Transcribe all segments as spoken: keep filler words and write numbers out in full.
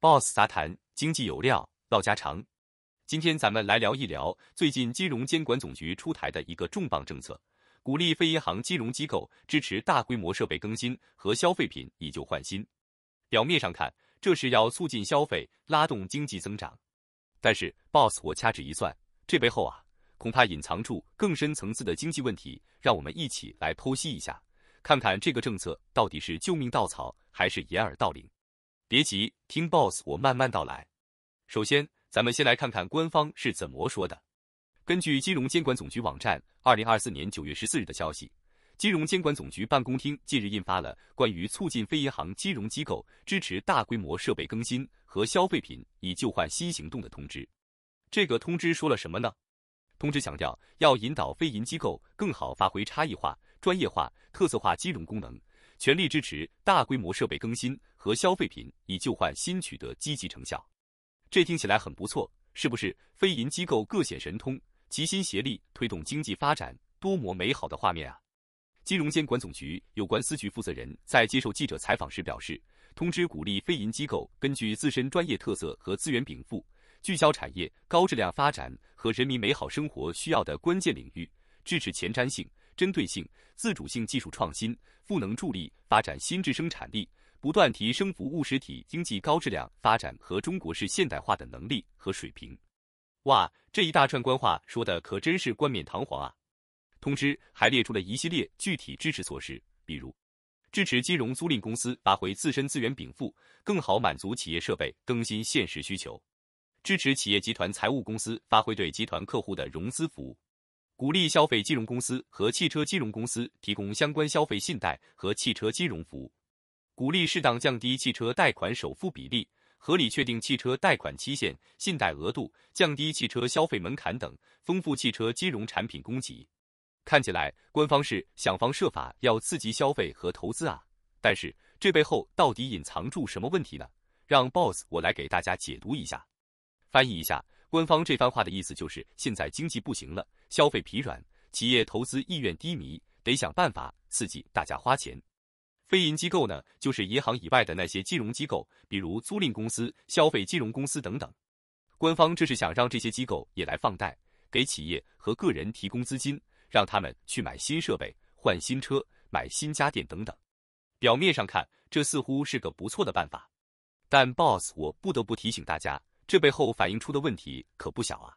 boss 杂谈，经济有料，唠家常。今天咱们来聊一聊最近金融监管总局出台的一个重磅政策，鼓励非银行金融机构支持大规模设备更新和消费品以旧换新。表面上看，这是要促进消费，拉动经济增长。但是 boss 我掐指一算，这背后啊，恐怕隐藏住更深层次的经济问题。让我们一起来剖析一下，看看这个政策到底是救命稻草还是掩耳盗铃。别急，听 boss 我慢慢道来。首先，咱们先来看看官方是怎么说的。根据金融监管总局网站二零二四年九月十四日的消息，金融监管总局办公厅近日印发了关于促进非银行金融机构支持大规模设备更新和消费品以旧换新行动的通知。这个通知说了什么呢？通知强调，要引导非银机构更好发挥差异化、专业化、特色化金融功能，全力支持大规模设备更新和消费品以旧换新取得积极成效。这听起来很不错，是不是？非银机构各显神通，齐心协力推动经济发展，多么美好的画面啊！金融监管总局有关司局负责人在接受记者采访时表示，通知鼓励非银机构根据自身专业特色和资源禀赋，聚焦产业高质量发展和人民美好生活需要的关键领域，支持前瞻性、针对性、自主性技术创新，赋能助力发展新质生产力，不断提升服务实体经济高质量发展和中国式现代化的能力和水平。哇，这一大串官话说的可真是冠冕堂皇啊！通知还列出了一系列具体支持措施，比如支持金融租赁公司发挥自身资源禀赋，更好满足企业设备更新现实需求；支持企业集团财务公司发挥对集团客户的融资服务；鼓励消费金融公司和汽车金融公司提供相关消费信贷和汽车金融服务；鼓励适当降低汽车贷款首付比例，合理确定汽车贷款期限、信贷额度，降低汽车消费门槛等，丰富汽车金融产品供给。看起来官方是想方设法要刺激消费和投资啊，但是这背后到底隐藏住什么问题呢？让 boss 我来给大家解读一下。翻译一下，官方这番话的意思就是，现在经济不行了，消费疲软，企业投资意愿低迷，得想办法刺激大家花钱。非银机构呢，就是银行以外的那些金融机构，比如租赁公司、消费金融公司等等。官方这是想让这些机构也来放贷，给企业和个人提供资金，让他们去买新设备、换新车、买新家电等等。表面上看，这似乎是个不错的办法，但 boss 我不得不提醒大家，这背后反映出的问题可不小啊。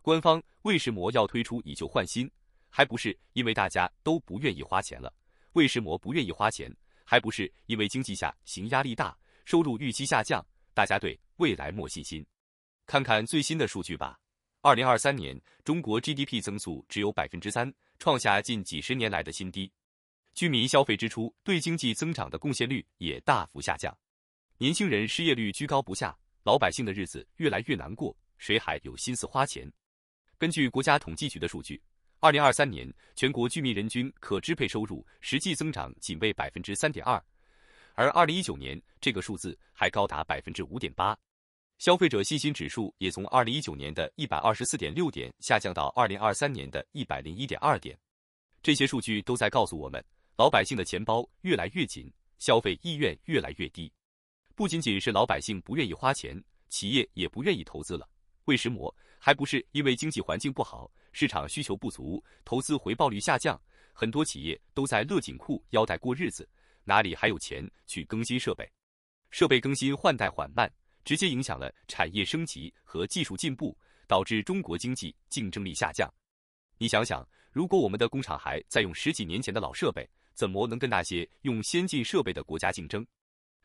官方为什么要推出以旧换新？还不是因为大家都不愿意花钱了。为什么不愿意花钱？还不是因为经济下行压力大，收入预期下降，大家对未来没信心。看看最新的数据吧。二零二三年，中国 G D P 增速只有 百分之三， 创下近几十年来的新低。居民消费支出对经济增长的贡献率也大幅下降。年轻人失业率居高不下，老百姓的日子越来越难过，谁还有心思花钱？根据国家统计局的数据，二零二三年全国居民人均可支配收入实际增长仅为 百分之三点二， 而二零一九年这个数字还高达 百分之五点八。 消费者信心指数也从二零一九年的 一百二十四点六点下降到二零二三年的 一百零一点二点。这些数据都在告诉我们，老百姓的钱包越来越紧，消费意愿越来越低。不仅仅是老百姓不愿意花钱，企业也不愿意投资了。为什么？还不是因为经济环境不好，市场需求不足，投资回报率下降，很多企业都在勒紧裤腰带过日子，哪里还有钱去更新设备？设备更新换代缓慢，直接影响了产业升级和技术进步，导致中国经济竞争力下降。你想想，如果我们的工厂还在用十几年前的老设备，怎么能跟那些用先进设备的国家竞争？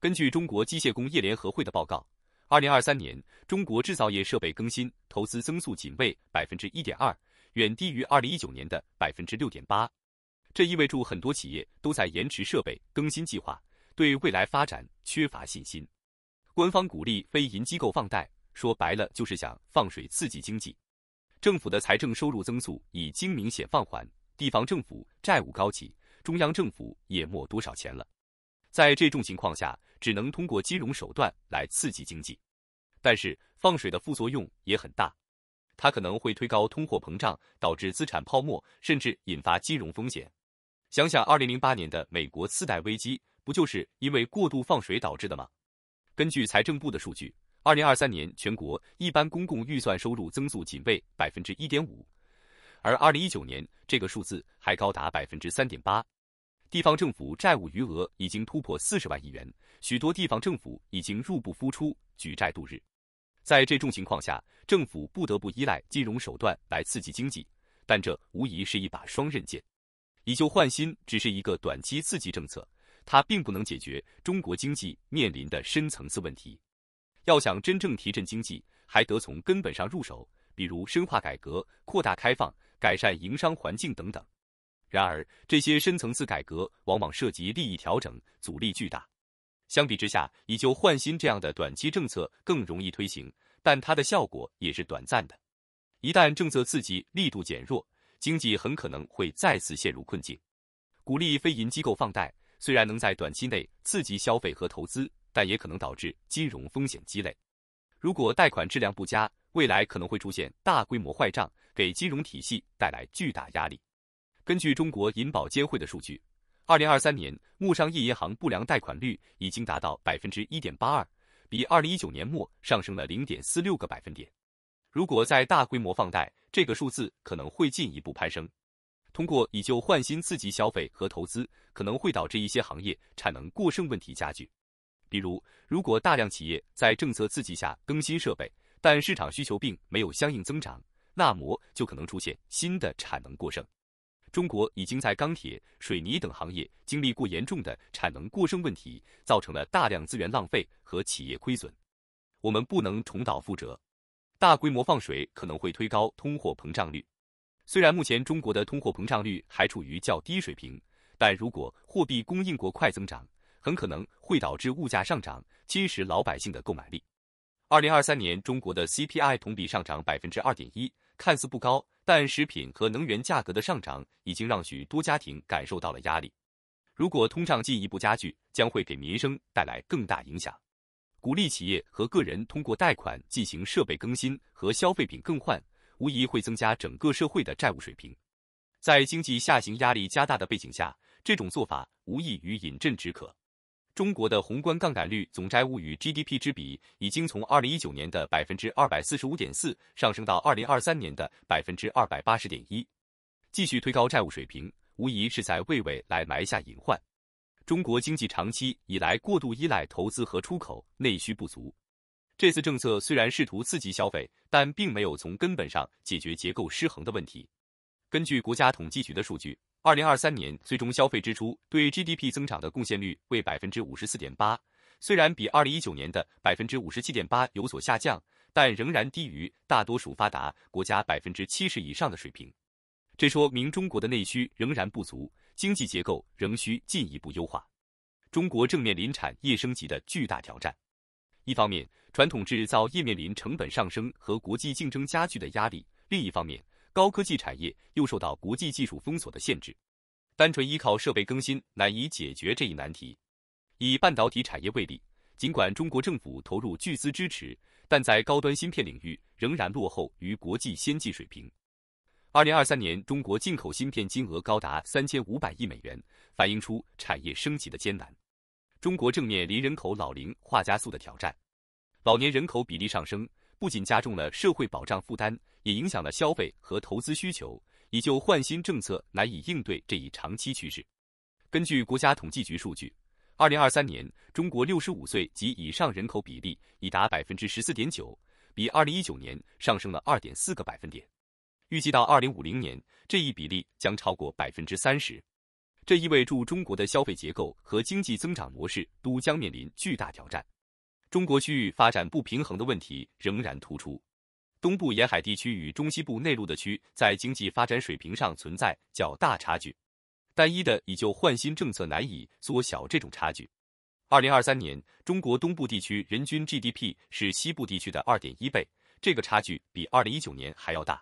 根据中国机械工业联合会的报告，二零二三年中国制造业设备更新投资增速仅为 百分之一点二， 远低于二零一九年的 百分之六点八。 这意味着很多企业都在延迟设备更新计划，对未来发展缺乏信心。官方鼓励非银机构放贷，说白了就是想放水刺激经济。政府的财政收入增速已经明显放缓，地方政府债务高企，中央政府也没多少钱了。在这种情况下，只能通过金融手段来刺激经济。但是放水的副作用也很大，它可能会推高通货膨胀，导致资产泡沫，甚至引发金融风险。想想二零零八年的美国次贷危机，不就是因为过度放水导致的吗？根据财政部的数据，二零二三年全国一般公共预算收入增速仅为百分之一点五，而二零一九年这个数字还高达百分之三点八。地方政府债务余额已经突破四十万亿元，许多地方政府已经入不敷出，举债度日。在这种情况下，政府不得不依赖金融手段来刺激经济，但这无疑是一把双刃剑。以旧换新只是一个短期刺激政策，它并不能解决中国经济面临的深层次问题。要想真正提振经济，还得从根本上入手，比如深化改革、扩大开放、改善营商环境等等。然而，这些深层次改革往往涉及利益调整，阻力巨大。相比之下，以旧换新这样的短期政策更容易推行，但它的效果也是短暂的。一旦政策刺激力度减弱，经济很可能会再次陷入困境。鼓励非银机构放贷，虽然能在短期内刺激消费和投资，但也可能导致金融风险积累。如果贷款质量不佳，未来可能会出现大规模坏账，给金融体系带来巨大压力。根据中国银保监会的数据，二零二三年慕商业银行不良贷款率已经达到百分之一点八二，比二零一九年末上升了零点四六个百分点。如果再大规模放贷，这个数字可能会进一步攀升。通过以旧换新刺激消费和投资，可能会导致一些行业产能过剩问题加剧。比如，如果大量企业在政策刺激下更新设备，但市场需求并没有相应增长，那么就可能出现新的产能过剩。中国已经在钢铁、水泥等行业经历过严重的产能过剩问题，造成了大量资源浪费和企业亏损。我们不能重蹈覆辙，大规模放水可能会推高通货膨胀率。虽然目前中国的通货膨胀率还处于较低水平，但如果货币供应过快增长，很可能会导致物价上涨，侵蚀老百姓的购买力。二零二三年中国的 C P I 同比上涨 百分之二点一， 看似不高，但食品和能源价格的上涨已经让许多家庭感受到了压力。如果通胀进一步加剧，将会给民生带来更大影响。鼓励企业和个人通过贷款进行设备更新和消费品更换，无疑会增加整个社会的债务水平。在经济下行压力加大的背景下，这种做法无异于饮鸩止渴。中国的宏观杠杆率总债务与 G D P 之比已经从二零一九年的 百分之二百四十五点四 上升到二零二三年的 百分之二百八十点一， 继续推高债务水平，无疑是在为未来埋下隐患。中国经济长期以来过度依赖投资和出口，内需不足。这次政策虽然试图刺激消费，但并没有从根本上解决结构失衡的问题。根据国家统计局的数据，二零二三年最终消费支出对 G D P 增长的贡献率为 百分之五十四点八， 虽然比二零一九年的 百分之五十七点八 有所下降，但仍然低于大多数发达国家 百分之七十 以上的水平。这说明中国的内需仍然不足，经济结构仍需进一步优化。中国正面临产业升级的巨大挑战。一方面，传统制造业面临成本上升和国际竞争加剧的压力，另一方面，高科技产业又受到国际技术封锁的限制，单纯依靠设备更新难以解决这一难题。以半导体产业为例，尽管中国政府投入巨资支持，但在高端芯片领域仍然落后于国际先进水平。二零二三年中国进口芯片金额高达三千五百亿美元，反映出产业升级的艰难。中国正面临人口老龄化加速的挑战，老年人口比例上升，不仅加重了社会保障负担，也影响了消费和投资需求，以旧换新政策难以应对这一长期趋势。根据国家统计局数据，二零二三年中国六十五岁及以上人口比例已达 百分之十四点九， 比二零一九年上升了 二点四 个百分点。预计到二零五零年，这一比例将超过 百分之三十。这意味着中国的消费结构和经济增长模式都将面临巨大挑战。中国区域发展不平衡的问题仍然突出，东部沿海地区与中西部内陆的区在经济发展水平上存在较大差距，单一的以旧换新政策难以缩小这种差距。二零二三年，中国东部地区人均 G D P 是西部地区的 二点一 倍，这个差距比二零一九年还要大。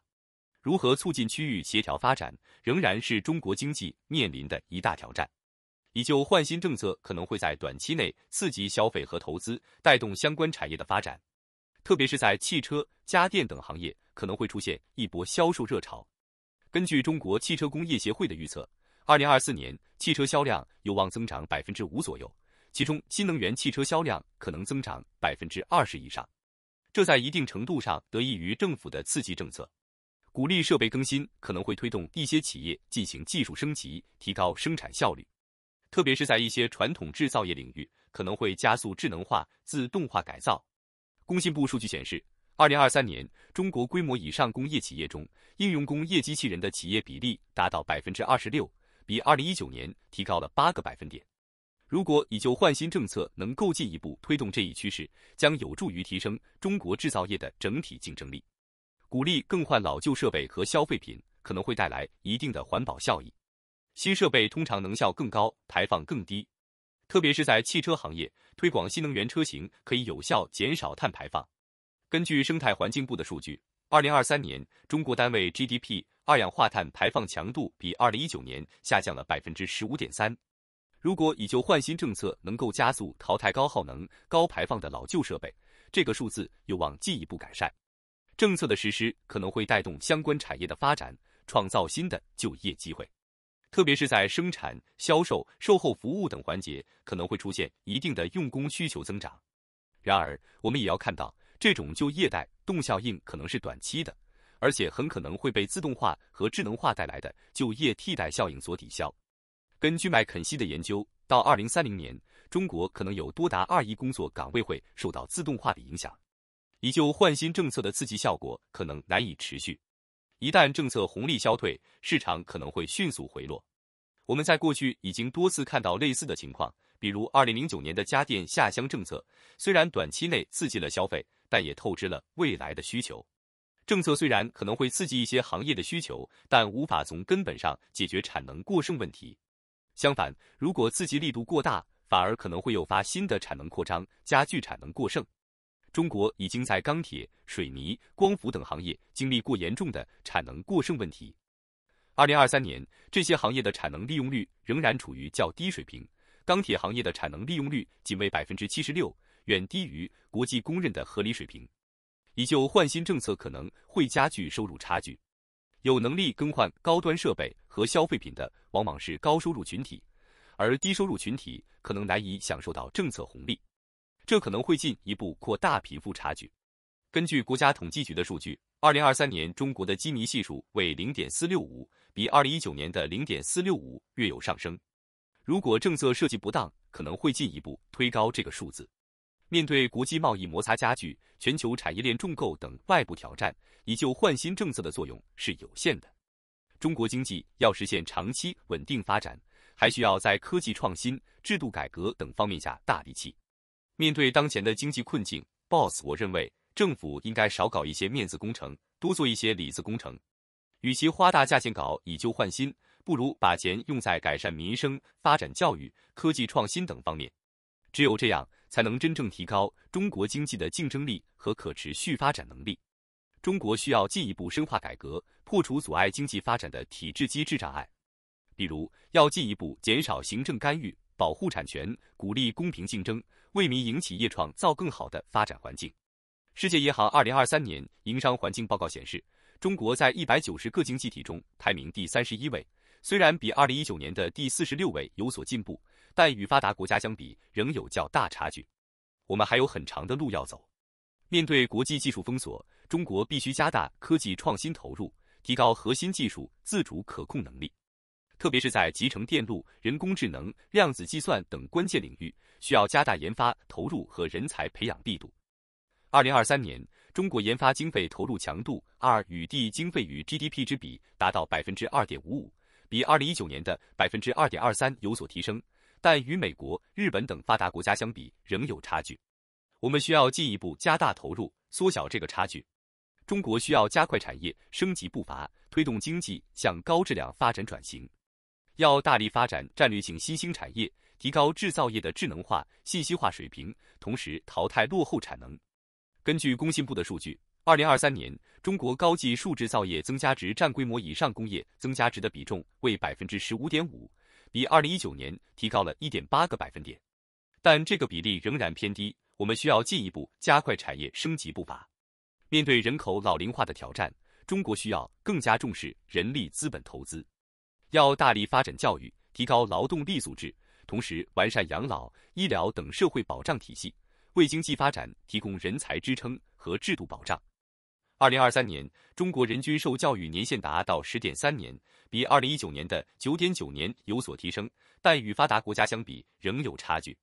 如何促进区域协调发展，仍然是中国经济面临的一大挑战。以旧换新政策可能会在短期内刺激消费和投资，带动相关产业的发展，特别是在汽车、家电等行业可能会出现一波销售热潮。根据中国汽车工业协会的预测，二零二四年汽车销量有望增长 百分之五 左右，其中新能源汽车销量可能增长 百分之二十 以上。这在一定程度上得益于政府的刺激政策，鼓励设备更新可能会推动一些企业进行技术升级，提高生产效率。特别是在一些传统制造业领域，可能会加速智能化、自动化改造。工信部数据显示，二零二三年，中国规模以上工业企业中，应用工业机器人的企业比例达到 百分之二十六， 比二零一九年提高了八个百分点。如果以旧换新政策能够进一步推动这一趋势，将有助于提升中国制造业的整体竞争力。鼓励更换老旧设备和消费品，可能会带来一定的环保效益。新设备通常能效更高，排放更低。特别是在汽车行业，推广新能源车型可以有效减少碳排放。根据生态环境部的数据，二零二三年中国单位 G D P 二氧化碳排放强度比二零一九年下降了 百分之十五点三。如果以旧换新政策能够加速淘汰高耗能、高排放的老旧设备，这个数字有望进一步改善。政策的实施可能会带动相关产业的发展，创造新的就业机会。特别是在生产、销售、售后服务等环节，可能会出现一定的用工需求增长。然而，我们也要看到，这种就业带动效应可能是短期的，而且很可能会被自动化和智能化带来的就业替代效应所抵消。根据麦肯锡的研究，到二零三零年，中国可能有多达二亿工作岗位会受到自动化的影响。以旧换新政策的刺激效果可能难以持续，一旦政策红利消退，市场可能会迅速回落。我们在过去已经多次看到类似的情况，比如二零零九年的家电下乡政策，虽然短期内刺激了消费，但也透支了未来的需求。政策虽然可能会刺激一些行业的需求，但无法从根本上解决产能过剩问题。相反，如果刺激力度过大，反而可能会诱发新的产能扩张，加剧产能过剩。中国已经在钢铁、水泥、光伏等行业经历过严重的产能过剩问题。二零二三年，这些行业的产能利用率仍然处于较低水平，钢铁行业的产能利用率仅为 百分之七十六， 远低于国际公认的合理水平。以旧换新政策可能会加剧收入差距。有能力更换高端设备和消费品的往往是高收入群体，而低收入群体可能难以享受到政策红利，这可能会进一步扩大贫富差距。根据国家统计局的数据，二零二三年中国的基尼系数为 零点四六五， 比二零一九年的 零点四六五 略有上升。如果政策设计不当，可能会进一步推高这个数字。面对国际贸易摩擦加剧、全球产业链重构等外部挑战，以旧换新政策的作用是有限的。中国经济要实现长期稳定发展，还需要在科技创新、制度改革等方面下大力气。面对当前的经济困境 ，B O S S 我认为政府应该少搞一些面子工程，多做一些里子工程。与其花大价钱搞以旧换新，不如把钱用在改善民生、发展教育、科技创新等方面。只有这样，才能真正提高中国经济的竞争力和可持续发展能力。中国需要进一步深化改革，破除阻碍经济发展的体制机制障碍，比如要进一步减少行政干预，保护产权，鼓励公平竞争，为民营企业创造更好的发展环境。世界银行二零二三年营商环境报告显示，中国在一百九十个经济体中排名第三十一位，虽然比二零一九年的第四十六位有所进步，但与发达国家相比仍有较大差距。我们还有很长的路要走。面对国际技术封锁，中国必须加大科技创新投入，提高核心技术自主可控能力。特别是在集成电路、人工智能、量子计算等关键领域，需要加大研发投入和人才培养力度。二零二三年，中国研发经费投入强度 R 与 D 经费与 G D P 之比达到 百分之二点五五， 比二零一九年的 百分之二点二三 有所提升，但与美国、日本等发达国家相比仍有差距。我们需要进一步加大投入，缩小这个差距。中国需要加快产业升级步伐，推动经济向高质量发展转型。要大力发展战略性新兴产业，提高制造业的智能化、信息化水平，同时淘汰落后产能。根据工信部的数据，二零二三年中国高技术制造业增加值占规模以上工业增加值的比重为 百分之十五点五， 比二零一九年提高了 一点八个百分点，但这个比例仍然偏低。我们需要进一步加快产业升级步伐。面对人口老龄化的挑战，中国需要更加重视人力资本投资。要大力发展教育，提高劳动力素质，同时完善养老、医疗等社会保障体系，为经济发展提供人才支撑和制度保障。二零二三年，中国人均受教育年限达到 十点三年，比二零一九年的 九点九年有所提升，但与发达国家相比仍有差距。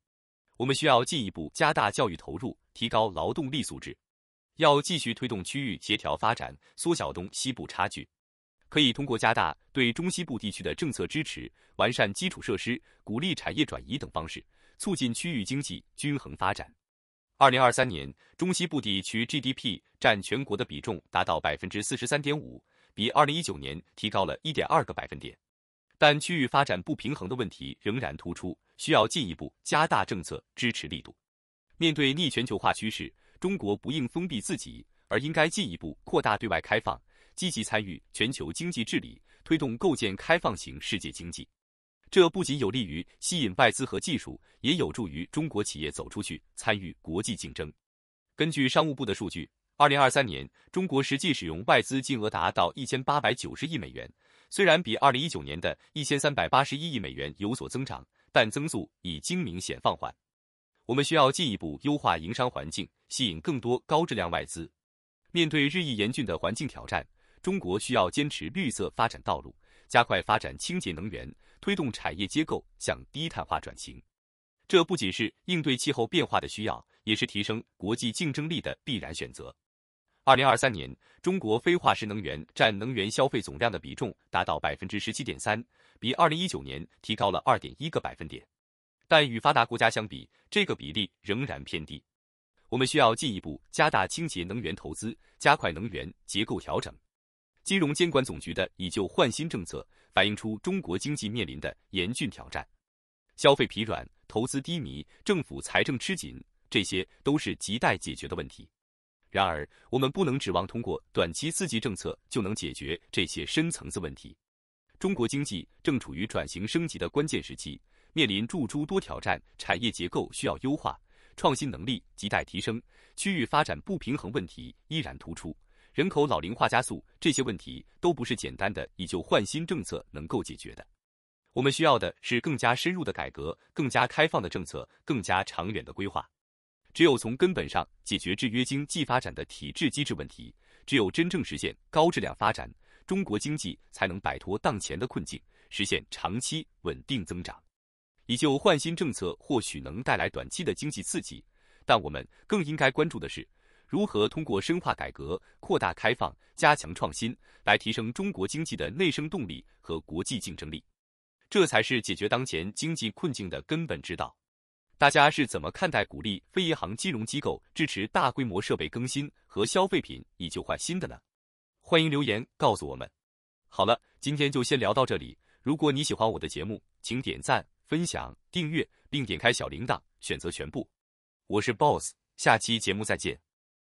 我们需要进一步加大教育投入，提高劳动力素质。要继续推动区域协调发展，缩小东西部差距。可以通过加大对中西部地区的政策支持、完善基础设施、鼓励产业转移等方式，促进区域经济均衡发展。二零二三年，中西部地区 G D P 占全国的比重达到 百分之四十三点五， 比二零一九年提高了 一点二个百分点。但区域发展不平衡的问题仍然突出，需要进一步加大政策支持力度。面对逆全球化趋势，中国不应封闭自己，而应该进一步扩大对外开放，积极参与全球经济治理，推动构建开放型世界经济。这不仅有利于吸引外资和技术，也有助于中国企业走出去，参与国际竞争。根据商务部的数据，二零二三年，中国实际使用外资金额达到 一千八百九十亿美元，虽然比二零一九年的 一千三百八十一亿美元有所增长，但增速已经明显放缓。我们需要进一步优化营商环境，吸引更多高质量外资。面对日益严峻的环境挑战，中国需要坚持绿色发展道路，加快发展清洁能源，推动产业结构向低碳化转型。这不仅是应对气候变化的需要，也是提升国际竞争力的必然选择。二零二三年，中国非化石能源占能源消费总量的比重达到 百分之十七点三， 比二零一九年提高了 二点一个百分点。但与发达国家相比，这个比例仍然偏低。我们需要进一步加大清洁能源投资，加快能源结构调整。金融监管总局的以旧换新政策反映出中国经济面临的严峻挑战。消费疲软、投资低迷、政府财政吃紧，这些都是亟待解决的问题。然而，我们不能指望通过短期刺激政策就能解决这些深层次问题。中国经济正处于转型升级的关键时期，面临诸诸多挑战，产业结构需要优化，创新能力亟待提升，区域发展不平衡问题依然突出，人口老龄化加速，这些问题都不是简单的以旧换新政策能够解决的。我们需要的是更加深入的改革、更加开放的政策、更加长远的规划。只有从根本上解决制约经济发展的体制机制问题，只有真正实现高质量发展，中国经济才能摆脱当前的困境，实现长期稳定增长。以旧换新政策或许能带来短期的经济刺激，但我们更应该关注的是，如何通过深化改革、扩大开放、加强创新，来提升中国经济的内生动力和国际竞争力。这才是解决当前经济困境的根本之道。大家是怎么看待鼓励非银行金融机构支持大规模设备更新和消费品以旧换新的呢？欢迎留言告诉我们。好了，今天就先聊到这里。如果你喜欢我的节目，请点赞、分享、订阅，并点开小铃铛，选择全部。我是 B O S S， 下期节目再见。